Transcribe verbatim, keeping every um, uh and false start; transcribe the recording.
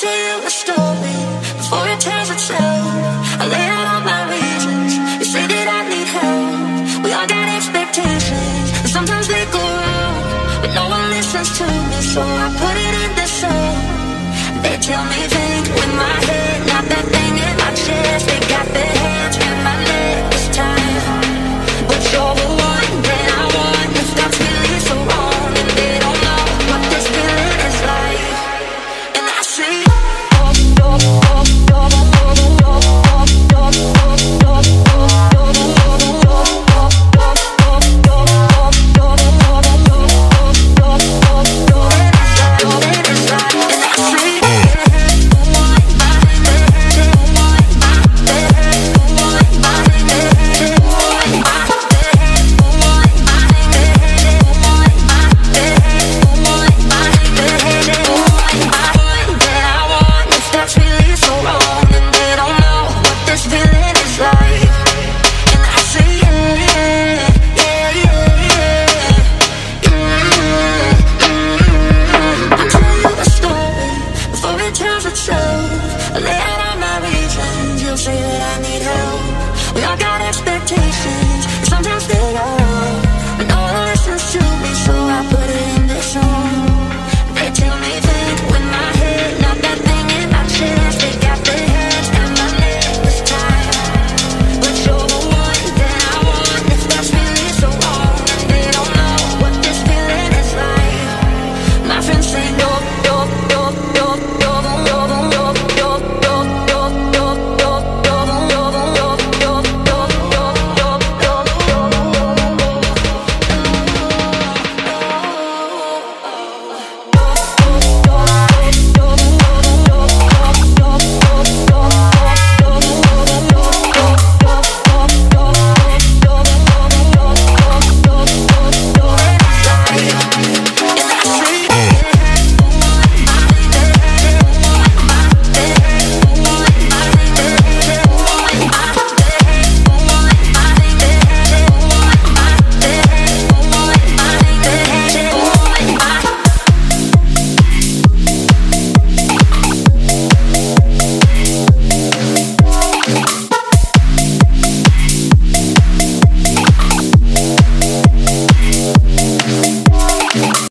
tell you a story before it tells itself. I lay out all my reasons. You say that I need help. We all got expectations, and sometimes they go wrong, but no one listens to me, so I put it in the song. They tell me that